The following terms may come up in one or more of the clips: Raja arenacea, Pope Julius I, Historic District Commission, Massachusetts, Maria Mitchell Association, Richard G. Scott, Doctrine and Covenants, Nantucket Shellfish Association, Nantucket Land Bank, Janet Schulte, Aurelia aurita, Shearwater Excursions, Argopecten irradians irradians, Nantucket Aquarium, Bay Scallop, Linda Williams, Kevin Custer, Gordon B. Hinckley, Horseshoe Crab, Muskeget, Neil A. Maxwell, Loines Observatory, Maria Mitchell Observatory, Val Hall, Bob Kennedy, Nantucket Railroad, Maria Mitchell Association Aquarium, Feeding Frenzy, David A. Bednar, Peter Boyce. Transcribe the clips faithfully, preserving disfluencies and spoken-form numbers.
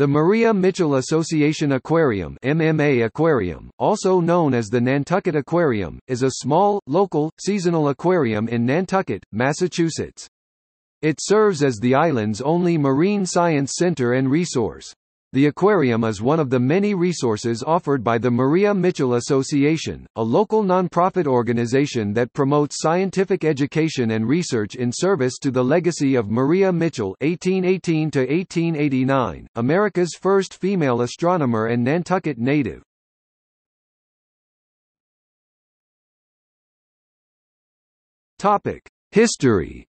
The Maria Mitchell Association Aquarium (M M A Aquarium), also known as the Nantucket Aquarium, is a small, local, seasonal aquarium in Nantucket, Massachusetts. It serves as the island's only marine science center and resource. The aquarium is one of the many resources offered by the Maria Mitchell Association, a local nonprofit organization that promotes scientific education and research in service to the legacy of Maria Mitchell (eighteen eighteen to eighteen eighty-nine), America's first female astronomer and Nantucket native. Topic: History.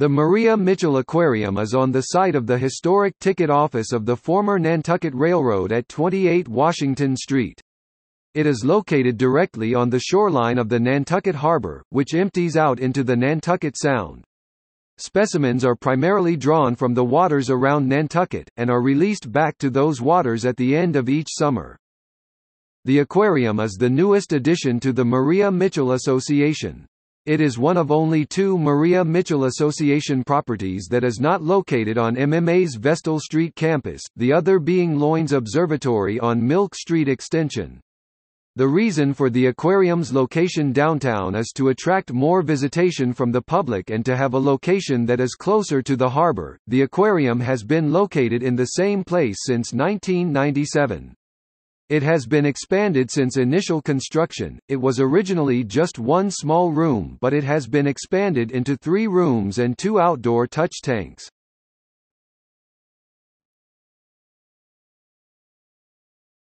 The Maria Mitchell Aquarium is on the site of the historic ticket office of the former Nantucket Railroad at twenty-eight Washington Street. It is located directly on the shoreline of the Nantucket Harbor, which empties out into the Nantucket Sound. Specimens are primarily drawn from the waters around Nantucket, and are released back to those waters at the end of each summer. The aquarium is the newest addition to the Maria Mitchell Association. It is one of only two Maria Mitchell Association properties that is not located on M M A's Vestal Street campus, the other being Loines Observatory on Milk Street Extension. The reason for the aquarium's location downtown is to attract more visitation from the public and to have a location that is closer to the harbor. The aquarium has been located in the same place since nineteen ninety-seven. It has been expanded since initial construction. It was originally just one small room, but it has been expanded into three rooms and two outdoor touch tanks.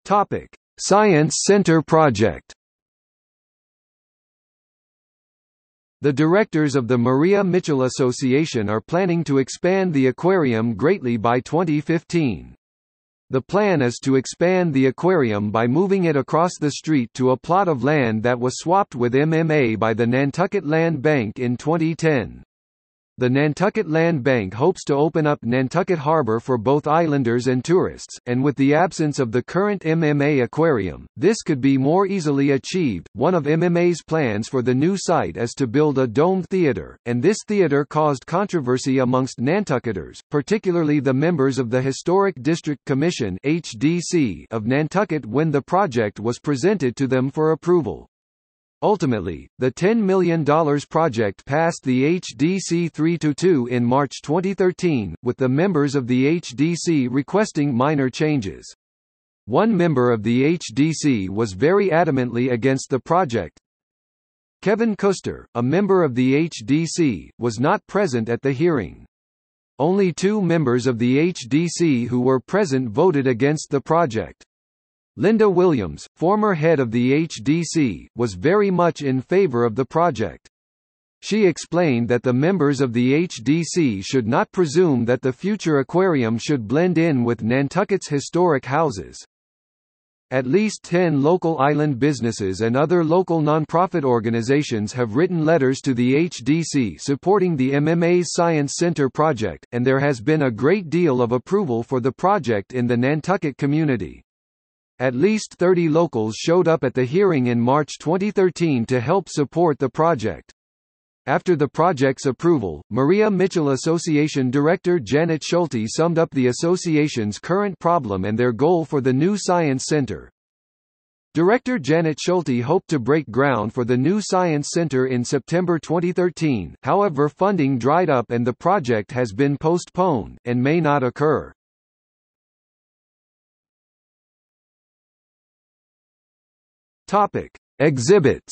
Topic: Science Center Project. The directors of the Maria Mitchell Association are planning to expand the aquarium greatly by twenty fifteen. The plan is to expand the aquarium by moving it across the street to a plot of land that was swapped with M M A by the Nantucket Land Bank in twenty ten. The Nantucket Land Bank hopes to open up Nantucket Harbor for both islanders and tourists, and with the absence of the current M M A aquarium, this could be more easily achieved. One of M M A's plans for the new site is to build a domed theater, and this theater caused controversy amongst Nantucketers, particularly the members of the Historic District Commission (H D C) of Nantucket when the project was presented to them for approval. Ultimately, the ten million dollar project passed the H D C three to two in March twenty thirteen, with the members of the H D C requesting minor changes. One member of the H D C was very adamantly against the project. Kevin Custer, a member of the H D C, was not present at the hearing. Only two members of the H D C who were present voted against the project. Linda Williams, former head of the H D C, was very much in favor of the project. She explained that the members of the H D C should not presume that the future aquarium should blend in with Nantucket's historic houses. At least ten local island businesses and other local nonprofit organizations have written letters to the H D C supporting the M M A's Science Center project, and there has been a great deal of approval for the project in the Nantucket community. At least thirty locals showed up at the hearing in March twenty thirteen to help support the project. After the project's approval, Maria Mitchell Association Director Janet Schulte summed up the association's current problem and their goal for the new Science Center. Director Janet Schulte hoped to break ground for the new Science Center in September twenty thirteen, however funding dried up and the project has been postponed, and may not occur. Topic: Exhibits.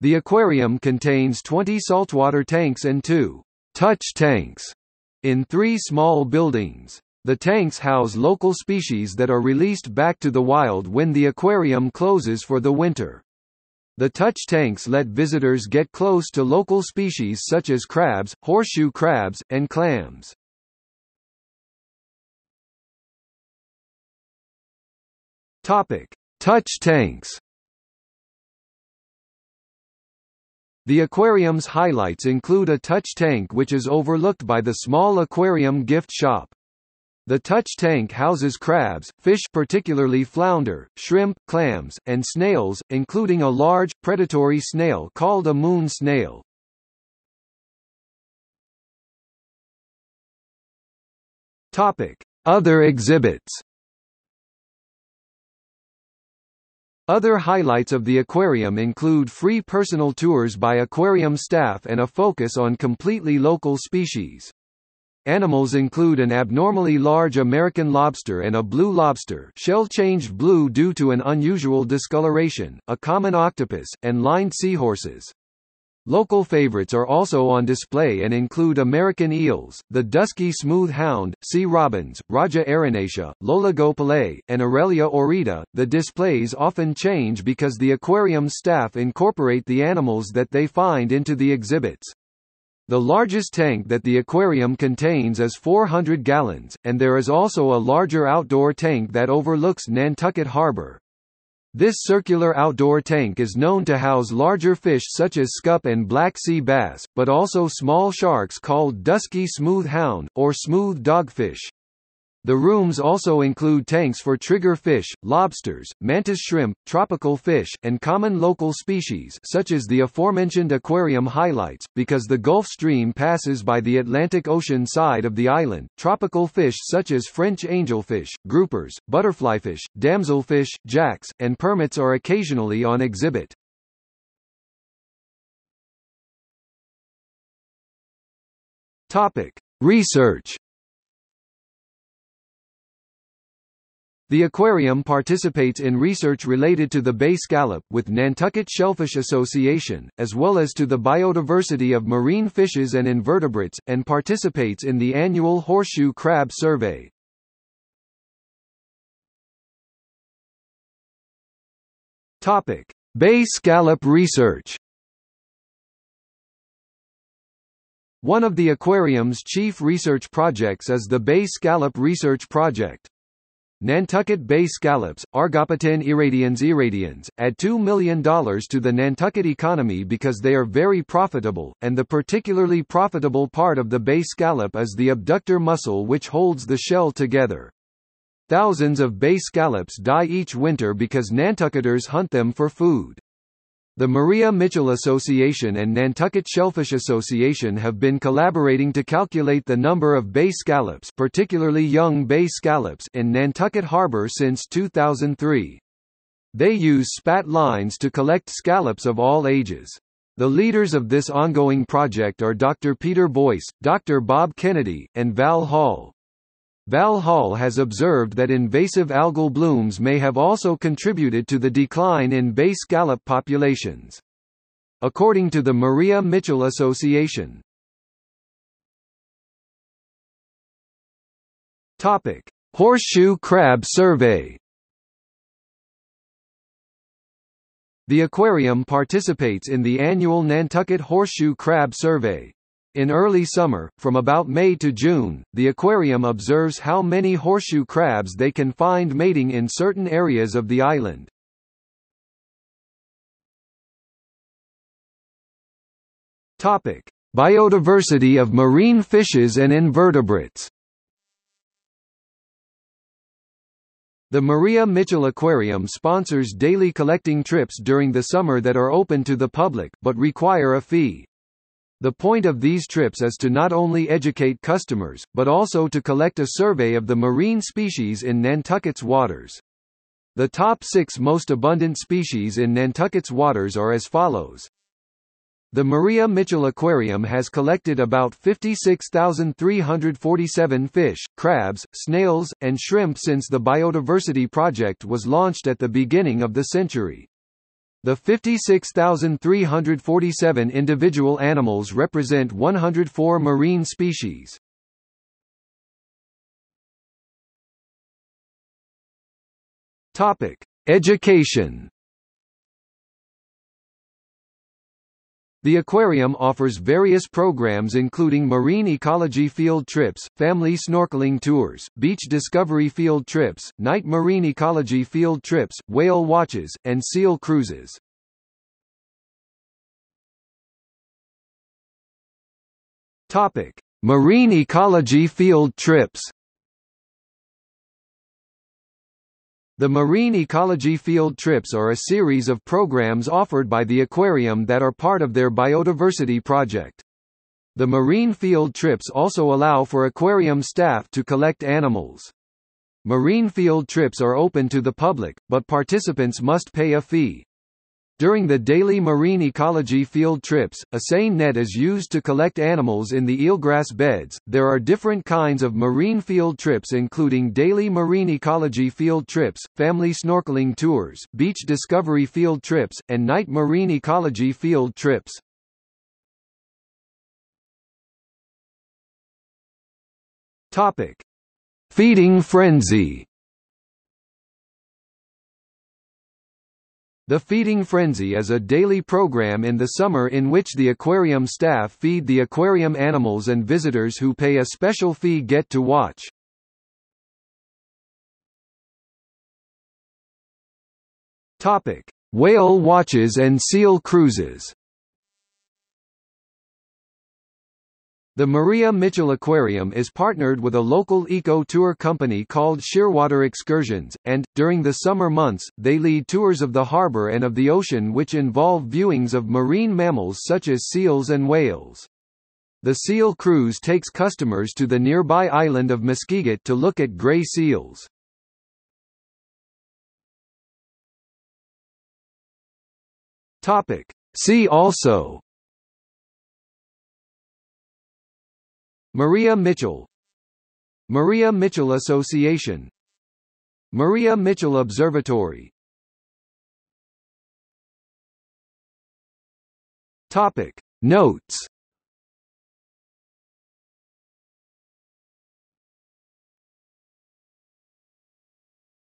The aquarium contains twenty saltwater tanks and two touch tanks in three small buildings. The tanks house local species that are released back to the wild when the aquarium closes for the winter. The touch tanks let visitors get close to local species such as crabs, horseshoe crabs, and clams. Topic: Touch tanks. The aquarium's highlights include a touch tank which is overlooked by the small aquarium gift shop. The touch tank houses crabs, fish particularly flounder, shrimp, clams, and snails, including a large, predatory snail called a moon snail. Other exhibits. Other highlights of the aquarium include free personal tours by aquarium staff and a focus on completely local species. Animals include an abnormally large American lobster and a blue lobster, shell changed blue due to an unusual discoloration, a common octopus, and lined seahorses. Local favorites are also on display and include American eels, the dusky smooth hound, sea robins, Raja arenacea, Lolagopalae, and Aurelia aurita. The displays often change because the aquarium staff incorporate the animals that they find into the exhibits. The largest tank that the aquarium contains is four hundred gallons, and there is also a larger outdoor tank that overlooks Nantucket Harbor. This circular outdoor tank is known to house larger fish such as scup and black sea bass, but also small sharks called dusky smooth hound, or smooth dogfish. The rooms also include tanks for trigger fish, lobsters, mantis shrimp, tropical fish, and common local species such as the aforementioned aquarium highlights. Because the Gulf Stream passes by the Atlantic Ocean side of the island, tropical fish such as French angelfish, groupers, butterflyfish, damselfish, jacks, and permits are occasionally on exhibit. Topic: Research. The aquarium participates in research related to the bay scallop, with Nantucket Shellfish Association, as well as to the biodiversity of marine fishes and invertebrates, and participates in the annual Horseshoe Crab Survey. == Bay scallop research == One of the aquarium's chief research projects is the Bay Scallop Research Project. Nantucket Bay Scallops, Argopecten irradians irradians, add two million dollars to the Nantucket economy because they are very profitable, and the particularly profitable part of the bay scallop is the abductor muscle which holds the shell together. Thousands of bay scallops die each winter because Nantucketers hunt them for food. The Maria Mitchell Association and Nantucket Shellfish Association have been collaborating to calculate the number of bay scallops, particularly young bay scallops, in Nantucket Harbor since two thousand three. They use spat lines to collect scallops of all ages. The leaders of this ongoing project are Doctor Peter Boyce, Doctor Bob Kennedy, and Val Hall. Val Hall has observed that invasive algal blooms may have also contributed to the decline in bay scallop populations. According to the Maria Mitchell Association. Topic: Horseshoe Crab Survey. The aquarium participates in the annual Nantucket Horseshoe Crab Survey. In early summer, from about May to June, the aquarium observes how many horseshoe crabs they can find mating in certain areas of the island. Topic: Biodiversity of marine fishes and invertebrates. The Maria Mitchell Aquarium sponsors daily collecting trips during the summer that are open to the public, but require a fee. The point of these trips is to not only educate customers, but also to collect a survey of the marine species in Nantucket's waters. The top six most abundant species in Nantucket's waters are as follows. The Maria Mitchell Aquarium has collected about fifty-six thousand three hundred forty-seven fish, crabs, snails, and shrimp since the biodiversity project was launched at the beginning of the century. The fifty-six thousand three hundred forty-seven individual animals represent one hundred four marine species. Topic: Education. The aquarium offers various programs including marine ecology field trips, family snorkeling tours, beach discovery field trips, night marine ecology field trips, whale watches, and seal cruises. Topic: Marine ecology field trips. The marine ecology field trips are a series of programs offered by the aquarium that are part of their biodiversity project. The marine field trips also allow for aquarium staff to collect animals. Marine field trips are open to the public, but participants must pay a fee. During the daily marine ecology field trips, a seine net is used to collect animals in the eelgrass beds. There are different kinds of marine field trips including daily marine ecology field trips, family snorkeling tours, beach discovery field trips, and night marine ecology field trips. Topic: Feeding frenzy. The feeding frenzy is a daily program in the summer in which the aquarium staff feed the aquarium animals, and visitors who pay a special fee get to watch. Topic: Whale watches and seal cruises. The Maria Mitchell Aquarium is partnered with a local eco-tour company called Shearwater Excursions, and, during the summer months, they lead tours of the harbor and of the ocean which involve viewings of marine mammals such as seals and whales. The seal cruise takes customers to the nearby island of Muskeget to look at gray seals. See also: Maria Mitchell, Maria Mitchell Association, Maria Mitchell Observatory. Topic: Notes.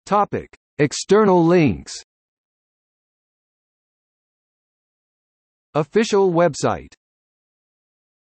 Topic: External links. Official website.